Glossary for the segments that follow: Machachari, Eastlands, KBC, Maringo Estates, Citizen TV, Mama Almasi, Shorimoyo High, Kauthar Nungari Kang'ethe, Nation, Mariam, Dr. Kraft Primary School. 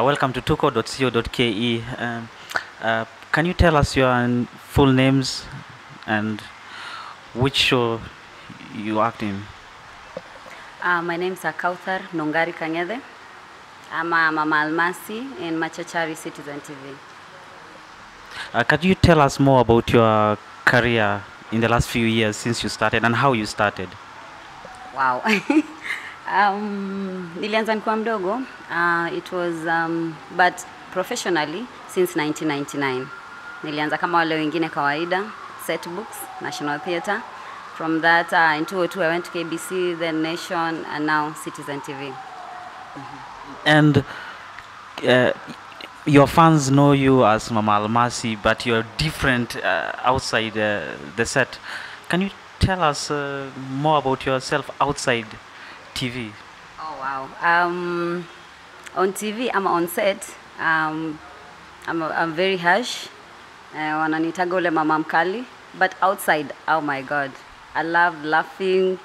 Welcome to TUKO.co.ke. Can you tell us your full names and which show you act in? My name is Kauthar Nungari Kang'ethe. I'm a Mama Almasi in Machachari, Citizen TV. Could you tell us more about your career in the last few years since you started and how you started? Wow. Nilianza nikiwa mdogo. It was but professionally since 1999. Nilianza kama wale wengine kawaida, set books, National Theatre. From that in 2002 I went to KBC, then Nation, and now Citizen TV. Mm-hmm. And your fans know you as Mama Almasi, but you're different outside the set. Can you tell us more about yourself outside TV? Oh wow! On TV, I'm on set. I'm very harsh. Wananitaga ule mama mkali. But outside, oh my God, I love laughing,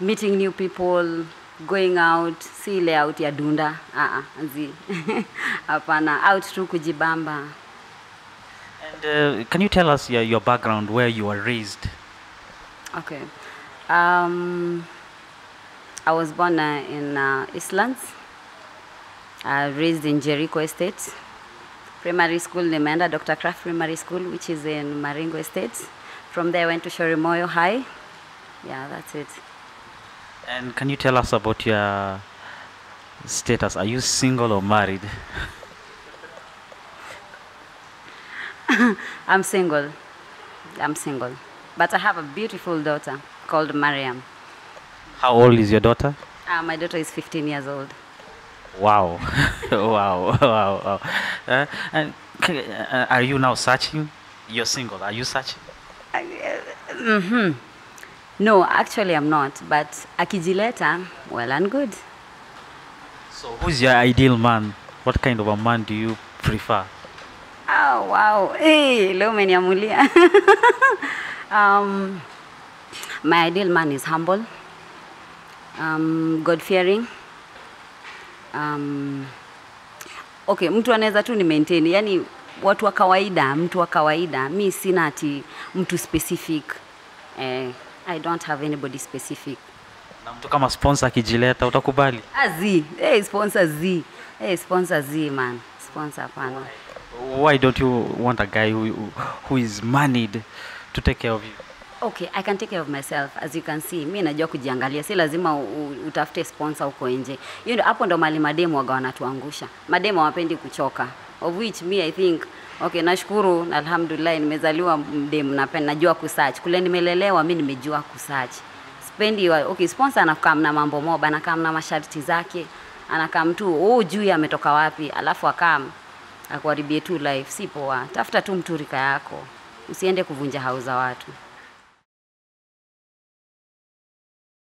meeting new people, going out. See ile out ya dunda. Nzi. Hapana, out tu kujibamba. And can you tell us your background, where you were raised? Okay. I was born in Eastlands, raised in Jericho Estates. Primary school named Dr. Kraft Primary School, which is in Maringo Estates. From there, I went to Shorimoyo High. Yeah, that's it. And can you tell us about your status? Are you single or married? I'm single. I'm single. But I have a beautiful daughter called Mariam. How old is your daughter? My daughter is 15 years old. Wow. Wow. Wow. Wow. And are you now searching? You're single. Are you searching? No, actually I'm not. But akijileta, well and good. So who's your ideal man? What kind of a man do you prefer? Oh, wow. Hey, lo meniamulia. My ideal man is humble. God-fearing. Okay, mtu anaweza tu ni maintain. Yani watu wa kawaida, mtu wa kawaida. Mi sina ati mtu specific. I don't have anybody specific. Na mtu kama sponsor kijileta, utakubali? Azi. Hey, sponsor Z. Hey, sponsor Z, man. Sponsor pana. Why don't you want a guy who is married to take care of you? Okay, I can take care of myself. As you can see, mi najua kujiangalia. Si lazima utafute sponsor uko nje. You know, hapo ndo mali mademu waga wanatuangusha. Mademu hawapendi kuchoka. Of which me I think, okay, nashukuru alhamdulillah nimezaliwa mdemu napenda najua kusearch. Kule nimelelewa mimi nimejua kusearch. Spendi okay, sponsor anakaa na mambo moba, anakaa na masharti zake. Anakaa mtu, oh juu ametoka wapi? Alafu akam akuharibie tu life. Si poa. Tafuta tu mtu rika yako. Usiende kuvunja hauza watu.